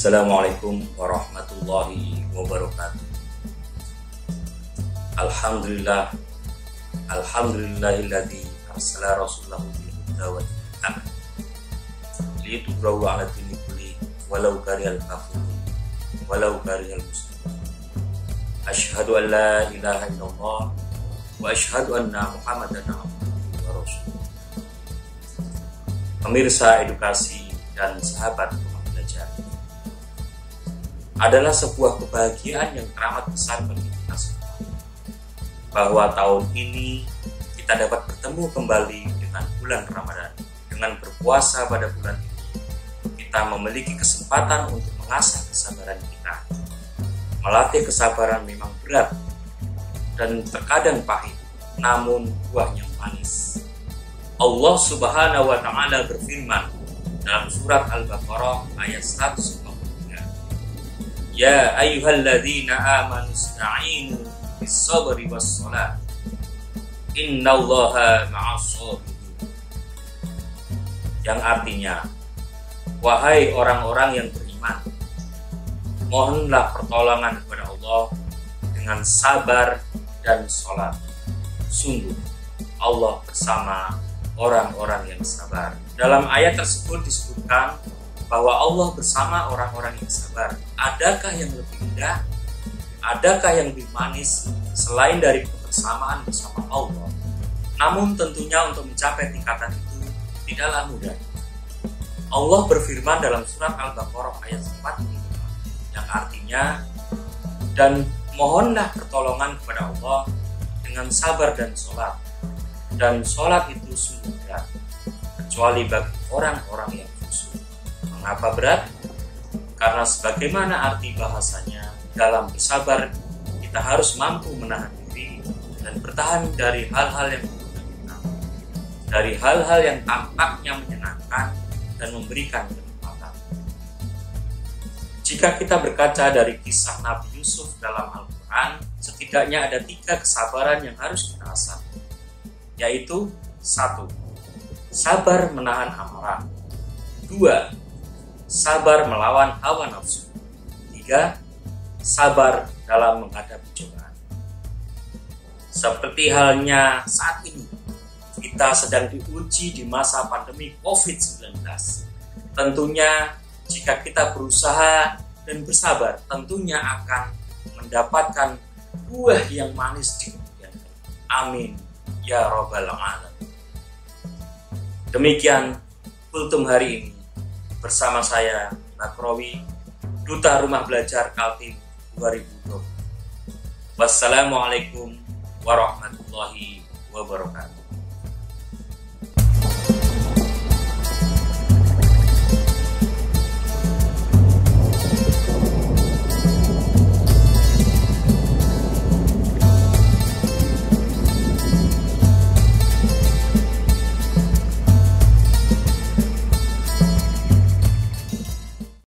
Assalamualaikum warahmatullahi wabarakatuh. Alhamdulillahilladzi arsala rasulahu bil huda wa dinil haq liyudhhirahu 'ala dini kulli walau karihal kafirun walau karihal muslimun. Asyhadu an la ilaha illallah wa asyhadu anna Muhammadan abduhu wa rasuluh. Pemirsa edukasi dan sahabat rumah belajar, adalah sebuah kebahagiaan yang teramat besar bagi kita semua bahwa tahun ini kita dapat bertemu kembali dengan bulan Ramadhan. Dengan berpuasa pada bulan ini, kita memiliki kesempatan untuk mengasah kesabaran kita. Melatih kesabaran memang berat dan terkadang pahit, namun buahnya manis. Allah Subhanahu wa Ta'ala berfirman dalam surat Al-Baqarah ayat 100, Ya ayyuhalladzina amanu ista'inu bis-sabri was-shalah. Innallaha ma'as-sabirin. Yang artinya, wahai orang-orang yang beriman, mohonlah pertolongan kepada Allah dengan sabar dan sholat. Sungguh Allah bersama orang-orang yang sabar. Dalam ayat tersebut disebutkan bahwa Allah bersama orang-orang yang sabar. Adakah yang lebih indah? Adakah yang lebih manis selain dari kebersamaan bersama Allah? Namun tentunya untuk mencapai tingkatan itu tidaklah mudah. Allah berfirman dalam surat Al-Baqarah ayat 45, yang artinya, dan mohonlah pertolongan kepada Allah dengan sabar dan sholat. Dan sholat itu sungguh berat, kecuali bagi orang-orang yang khusyuk. Mengapa berat? Karena sebagaimana arti bahasanya, dalam bersabar kita harus mampu menahan diri dan bertahan dari hal-hal yang merugikan kita, dari hal-hal yang tampaknya menyenangkan dan memberikan kenikmatan. Jika kita berkaca dari kisah Nabi Yusuf dalam Al-Qur'an, setidaknya ada 3 kesabaran yang harus kita asah, yaitu 1. Sabar menahan amarah. 2. Sabar melawan hawa nafsu. 3. Sabar dalam menghadapi cobaan. Seperti halnya saat ini, kita sedang diuji di masa pandemi COVID-19. Tentunya jika kita berusaha dan bersabar, tentunya akan mendapatkan buah yang manis di kemudian hari. Amin ya robbal alamin. Demikian kultum hari ini. Bersama saya, Bakrowi, Duta Rumah Belajar Kaltim 2020. Wassalamualaikum warahmatullahi wabarakatuh.